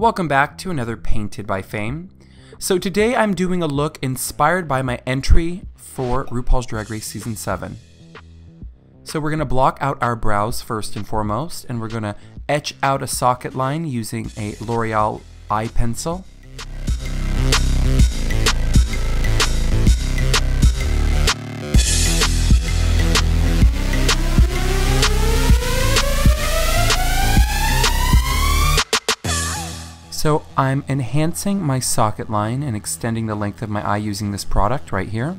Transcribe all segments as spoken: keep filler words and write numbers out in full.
Welcome back to another Painted by Fame. So today I'm doing a look inspired by my entry for RuPaul's Drag Race Season seven. So we're gonna block out our brows first and foremost, and we're gonna etch out a socket line using a L'Oreal eye pencil. So I'm enhancing my socket line and extending the length of my eye using this product right here.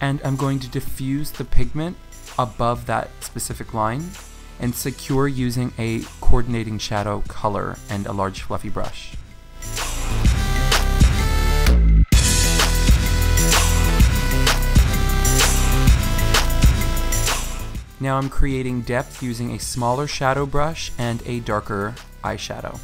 And I'm going to diffuse the pigment above that specific line and secure using a coordinating shadow color and a large fluffy brush. Now I'm creating depth using a smaller shadow brush and a darker eyeshadow.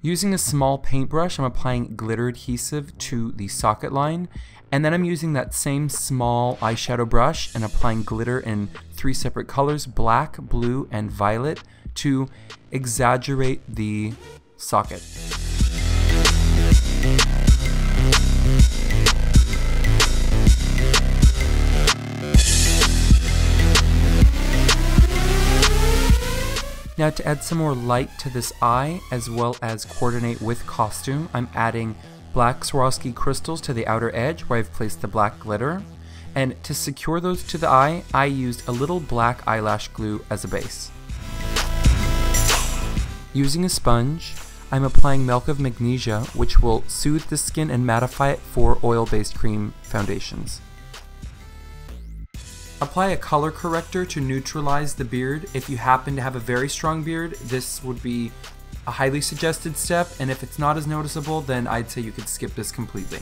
Using a small paintbrush, I'm applying glitter adhesive to the socket line, and then I'm using that same small eyeshadow brush and applying glitter in three separate colors, black, blue, and violet, to exaggerate the socket. Now to add some more light to this eye, as well as coordinate with costume, I'm adding black Swarovski crystals to the outer edge where I've placed the black glitter. And to secure those to the eye, I used a little black eyelash glue as a base. Using a sponge, I'm applying milk of magnesia, which will soothe the skin and mattify it for oil-based cream foundations. Apply a color corrector to neutralize the beard. If you happen to have a very strong beard, this would be a highly suggested step, and if it's not as noticeable, then I'd say you could skip this completely.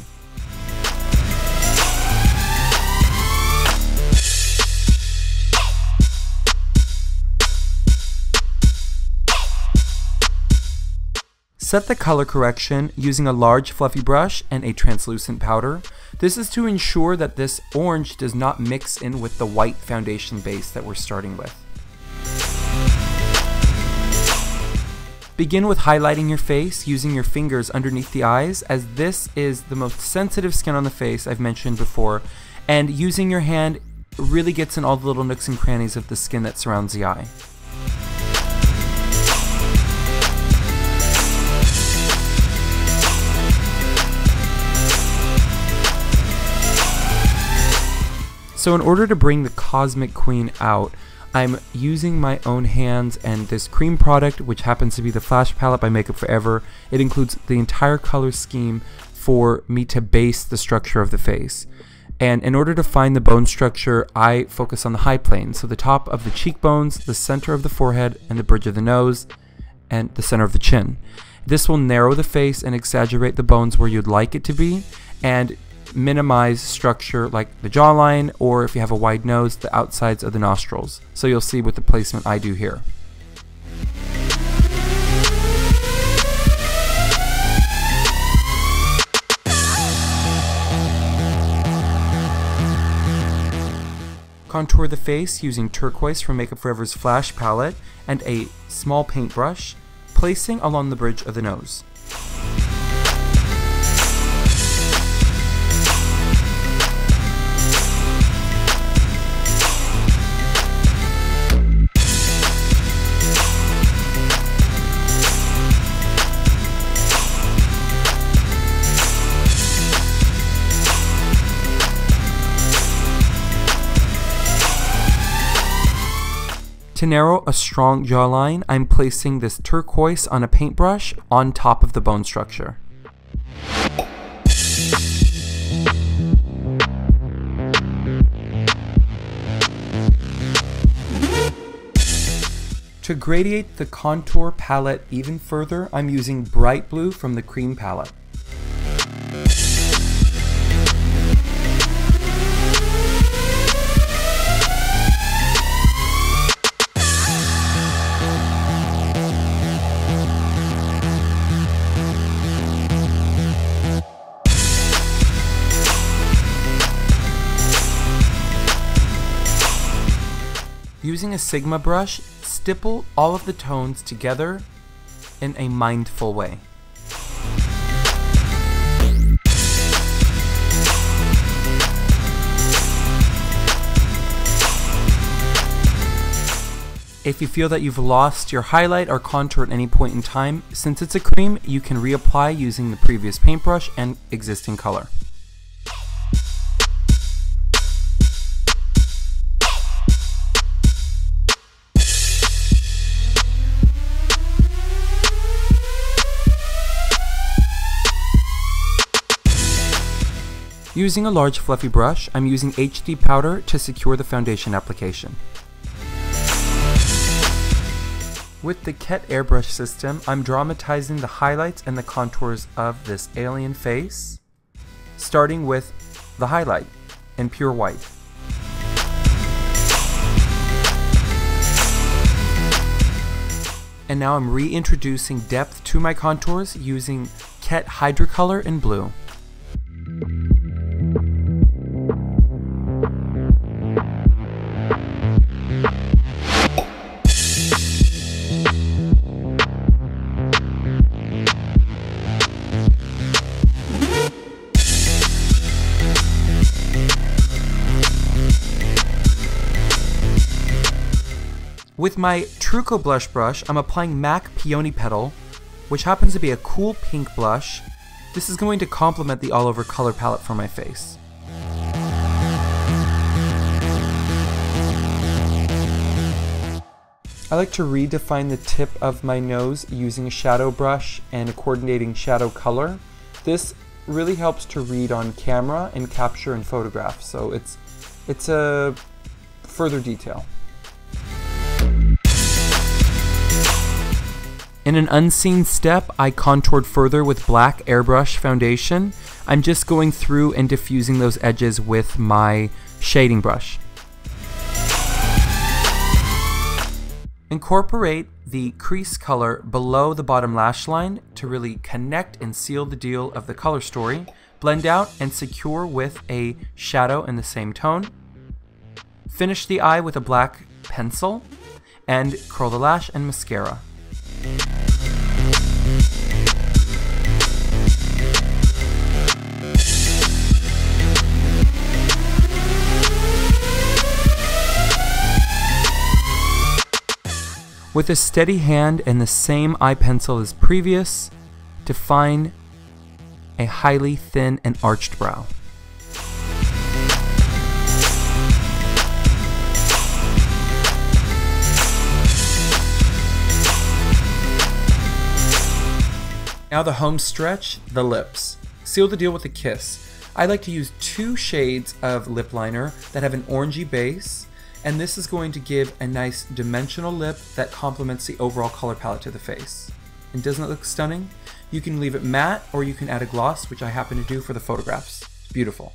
Set the color correction using a large fluffy brush and a translucent powder. This is to ensure that this orange does not mix in with the white foundation base that we're starting with. Begin with highlighting your face using your fingers underneath the eyes, as this is the most sensitive skin on the face, I've mentioned before, and using your hand really gets in all the little nooks and crannies of the skin that surrounds the eye. So in order to bring the Cosmic Queen out, I'm using my own hands and this cream product, which happens to be the Flash Palette by Makeup Forever. It includes the entire color scheme for me to base the structure of the face. And in order to find the bone structure, I focus on the high plane. So the top of the cheekbones, the center of the forehead, and the bridge of the nose, and the center of the chin. This will narrow the face and exaggerate the bones where you'd like it to be, and minimize structure like the jawline, or if you have a wide nose, the outsides of the nostrils. So you'll see with the placement I do here. Contour the face using turquoise from Makeup Forever's Flash Palette and a small paintbrush, placing along the bridge of the nose. To narrow a strong jawline, I'm placing this turquoise on a paintbrush on top of the bone structure. To gradiate the contour palette even further, I'm using bright blue from the cream palette. Using a Sigma brush, stipple all of the tones together in a mindful way. If you feel that you've lost your highlight or contour at any point in time, since it's a cream, you can reapply using the previous paintbrush and existing color. Using a large fluffy brush, I'm using H D powder to secure the foundation application. With the K E T airbrush system, I'm dramatizing the highlights and the contours of this alien face, starting with the highlight in pure white. And now I'm reintroducing depth to my contours using K E T Hydrocolor in blue. With my Truco blush brush, I'm applying MAC Peony Petal, which happens to be a cool pink blush. This is going to complement the all-over color palette for my face. I like to redefine the tip of my nose using a shadow brush and a coordinating shadow color. This really helps to read on camera and capture and photograph, so it's, it's a further detail. In an unseen step, I contoured further with black airbrush foundation. I'm just going through and diffusing those edges with my shading brush. Incorporate the crease color below the bottom lash line to really connect and seal the deal of the color story. Blend out and secure with a shadow in the same tone. Finish the eye with a black pencil and curl the lash and mascara. With a steady hand and the same eye pencil as previous, define a highly thin and arched brow. Now the home stretch, the lips. Seal the deal with a kiss. I like to use two shades of lip liner that have an orangey base, and this is going to give a nice dimensional lip that complements the overall color palette to the face. And doesn't it look stunning? You can leave it matte or you can add a gloss, which I happen to do for the photographs. It's beautiful.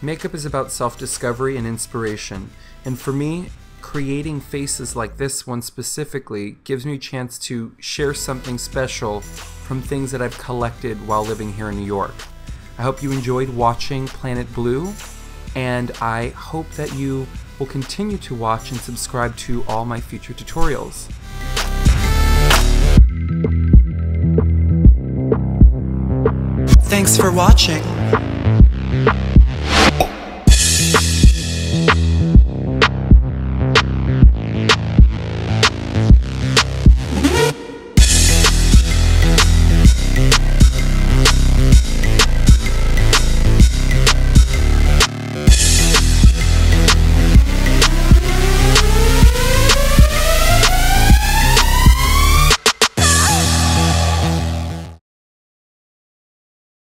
Makeup is about self-discovery and inspiration, and for me, creating faces like this one specifically gives me a chance to share something special from things that I've collected while living here in New York. I hope you enjoyed watching Planet Blue, and I hope that you will continue to watch and subscribe to all my future tutorials. Thanks for watching. We'll be right back.